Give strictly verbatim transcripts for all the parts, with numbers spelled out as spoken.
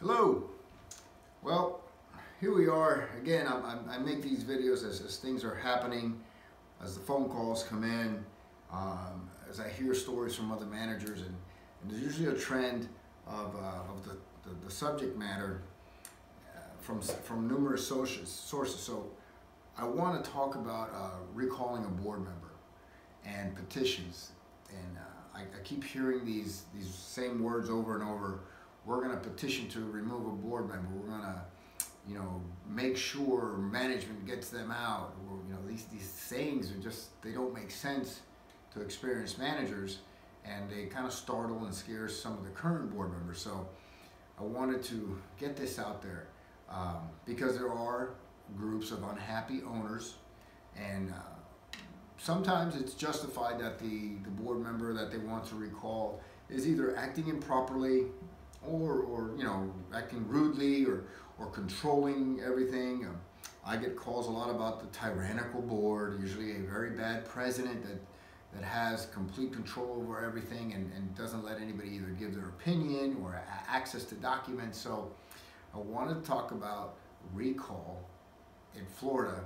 Hello. Well, here we are again. I, I, I make these videos as, as things are happening, as the phone calls come in, um, as I hear stories from other managers, and, and there's usually a trend of, uh, of the, the, the subject matter uh, from from numerous sources. Sources. So I want to talk about uh, recalling a board member and petitions, and uh, I, I keep hearing these these same words over and over. We're going to petition to remove a board member. We're going to, you know, make sure management gets them out. Or, you know, these these sayings are just, they don't make sense to experienced managers, and they kind of startle and scare some of the current board members. So I wanted to get this out there um, because there are groups of unhappy owners, and uh, sometimes it's justified that the, the board member that they want to recall is either acting improperly, Or, or you know, acting rudely, or, or controlling everything. Um, I get calls a lot about the tyrannical board, usually a very bad president that, that has complete control over everything and, and doesn't let anybody either give their opinion or a access to documents. So I want to talk about recall in Florida.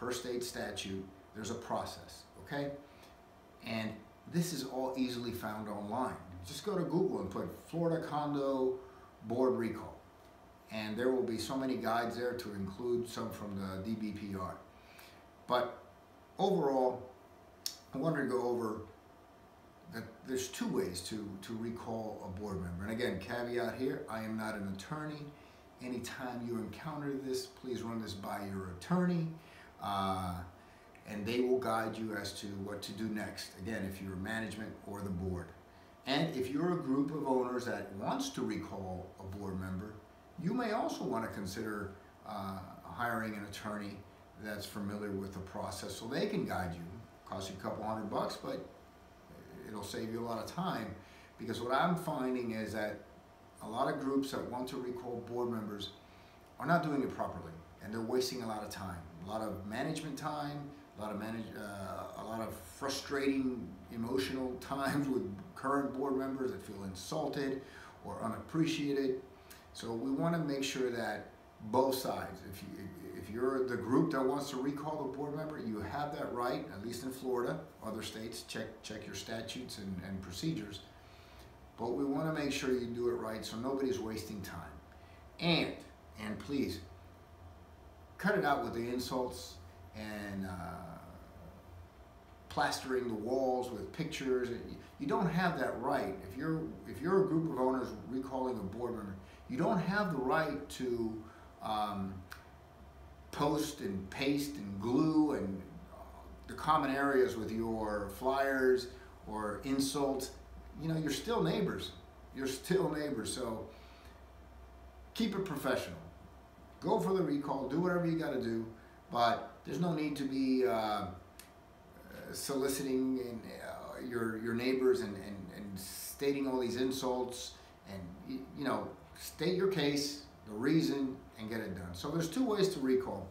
Per state statute, there's a process, okay? And this is all easily found online. Just go to Google and put Florida condo board recall, and there will be so many guides there, to include some from the D B P R. But overall, I wanted to go over that there's two ways to, to recall a board member. And again, caveat here, I am not an attorney. Anytime you encounter this, please run this by your attorney. Uh, and they will guide you as to what to do next. Again, if you're management or the board. And if you're a group of owners that wants to recall a board member, you may also want to consider uh, hiring an attorney that's familiar with the process, so they can guide you. Cost you a couple hundred bucks, but it'll save you a lot of time, because what I'm finding is that a lot of groups that want to recall board members are not doing it properly, and they're wasting a lot of time, a lot of management time, a lot of manage, uh, a lot of frustrating emotional times with current board members that feel insulted or unappreciated. So we want to make sure that both sides, if, you, if you're the group that wants to recall the board member, you have that right, at least in Florida. Other states, check, check your statutes and, and procedures. But we want to make sure you do it right so nobody's wasting time. And, and please, cut it out with the insults and uh, plastering the walls with pictures. You don't have that right. If you're if you're a group of owners recalling a board member, you don't have the right to um, post and paste and glue and the common areas with your flyers or insults. You know, you're still neighbors. You're still neighbors. So keep it professional. Go for the recall. Do whatever you got to do. But there's no need to be uh, soliciting in, uh, your your neighbors and, and, and stating all these insults. And, you know, state your case, the reason, and get it done. So there's two ways to recall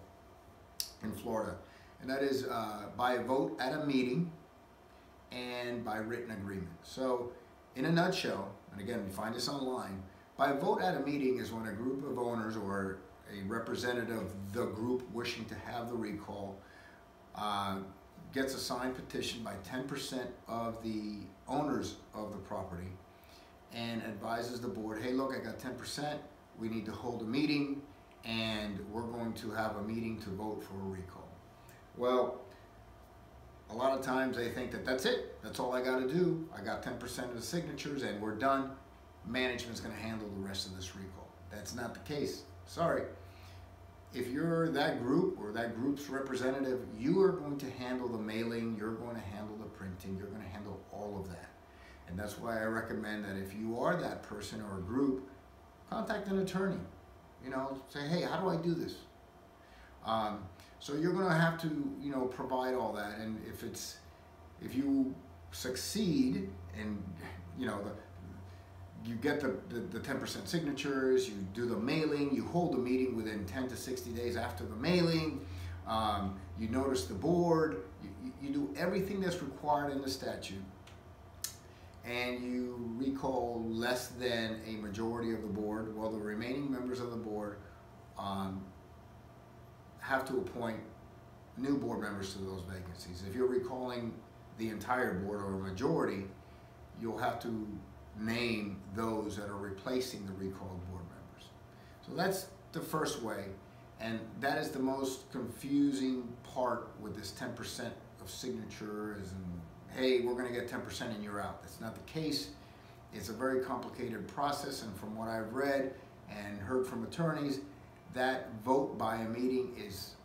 in Florida, and that is uh, by a vote at a meeting and by written agreement. So in a nutshell, and again, you find this online, by a vote at a meeting is when a group of owners or a representative of the group wishing to have the recall uh, gets a signed petition by ten percent of the owners of the property and advises the board, hey, look, I got ten percent, we need to hold a meeting, and we're going to have a meeting to vote for a recall. Well, a lot of times they think that that's it, that's all I got to do, I got ten percent of the signatures and we're done, management's going to handle the rest of this recall. That's not the case. Sorry. If you're that group or that group's representative, you are going to handle the mailing, you're going to handle the printing, you're going to handle all of that. And that's why I recommend that if you are that person or a group, contact an attorney. You know, say, hey, how do I do this? Um, so you're going to have to, you know, provide all that. And if it's, if you succeed and, you know, the you get the ten percent signatures, you do the mailing, you hold the meeting within ten to sixty days after the mailing, um, you notice the board, you, you do everything that's required in the statute, and you recall less than a majority of the board, well, the remaining members of the board um, have to appoint new board members to those vacancies. If you're recalling the entire board or a majority, you'll have to name those that are replacing the recalled board members. So that's the first way, and that is the most confusing part with this ten percent of signatures and, hey, we're gonna get ten percent and you're out. That's not the case. It's a very complicated process, and from what I've read and heard from attorneys, that vote by a meeting is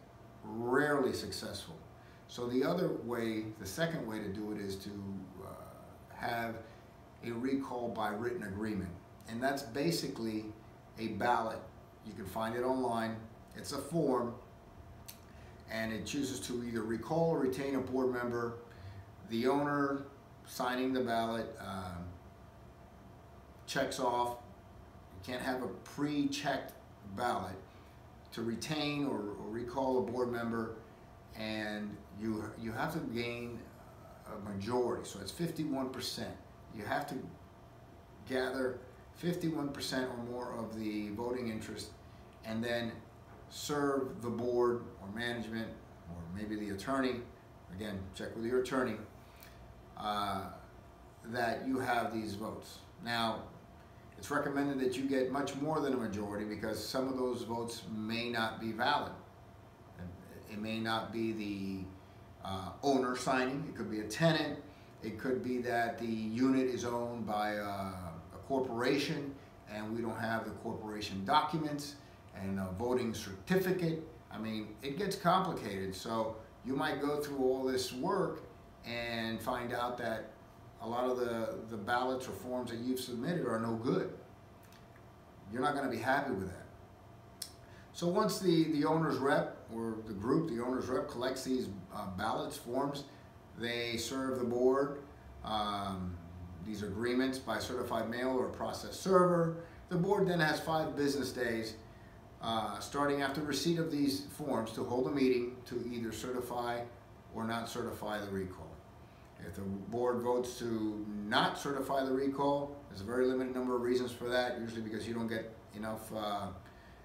rarely successful. So the other way, the second way to do it is to uh, have a recall by written agreement. And that's basically a ballot. You can find it online. It's a form, and it chooses to either recall or retain a board member. The owner signing the ballot um, checks off. You can't have a pre-checked ballot to retain or, or recall a board member, and you, you have to gain a majority. So it's fifty-one percent. You have to gather fifty-one percent or more of the voting interest, and then serve the board or management or maybe the attorney, again, check with your attorney, uh, that you have these votes. Now, it's recommended that you get much more than a majority because some of those votes may not be valid. It may not be the uh, owner signing, it could be a tenant, it could be that the unit is owned by a, a corporation and we don't have the corporation documents and a voting certificate. I mean, it gets complicated. So you might go through all this work and find out that a lot of the, the ballots or forms that you've submitted are no good. You're not gonna be happy with that. So once the, the owner's rep or the group, the owner's rep collects these uh, ballots, forms, they serve the board um, these agreements by certified mail or process server. The board then has five business days uh, starting after receipt of these forms to hold a meeting to either certify or not certify the recall. If the board votes to not certify the recall, there's a very limited number of reasons for that, usually because you don't get enough uh,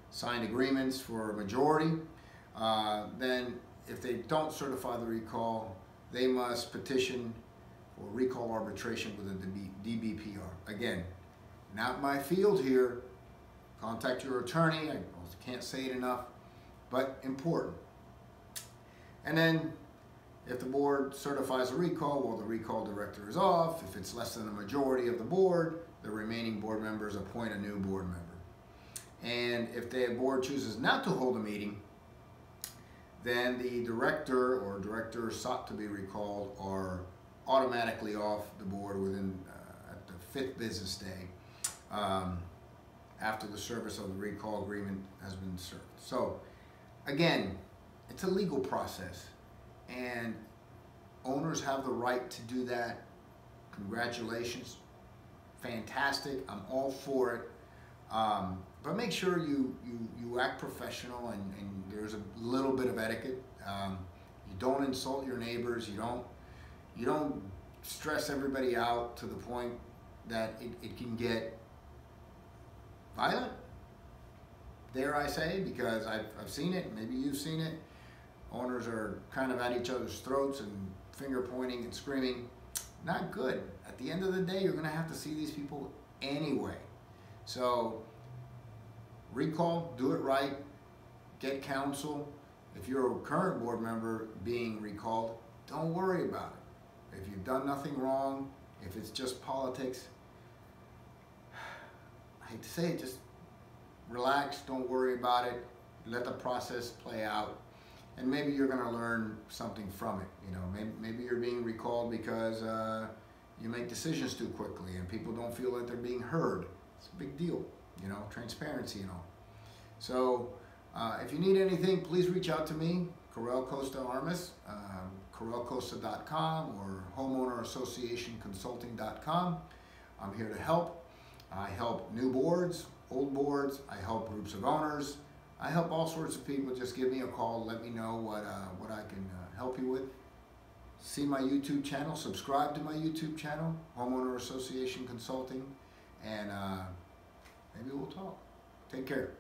signed agreements for a majority. Uh, then if they don't certify the recall, they must petition for recall arbitration with the D B P R. Again, not my field here. Contact your attorney. I can't say it enough, but important. And then if the board certifies a recall, well, the recall director is off. If it's less than a majority of the board, the remaining board members appoint a new board member. And if the board chooses not to hold a meeting, then the director or directors sought to be recalled are automatically off the board within uh, at the fifth business day um, after the service of the recall agreement has been served. So again, it's a legal process, and owners have the right to do that. Congratulations, fantastic, I'm all for it. Um, But make sure you, you, you act professional, and, and there's a little bit of etiquette. Um, you don't insult your neighbors. You don't, you don't stress everybody out to the point that it, it can get violent, dare I say, because I've, I've seen it. Maybe you've seen it. Owners are kind of at each other's throats and finger pointing and screaming. Not good. At the end of the day, you're going to have to see these people anyway. So recall, do it right, get counsel. If you're a current board member being recalled, don't worry about it. If you've done nothing wrong, if it's just politics, I hate to say it, just relax, don't worry about it, let the process play out, and maybe you're gonna learn something from it. You know, maybe, maybe you're being recalled because uh, you make decisions too quickly and people don't feel that they're being heard. It's a big deal. You know, transparency and all. So uh, if you need anything, please reach out to me, Karel Costa-Armas, uh, Karel Costa dot com or Homeowner Association Consulting dot com. I'm here to help. I help new boards, old boards. I help groups of owners. I help all sorts of people. Just give me a call. Let me know what, uh, what I can uh, help you with. see my YouTube channel, subscribe to my YouTube channel, Homeowner Association Consulting, and uh, maybe we'll talk. Take care.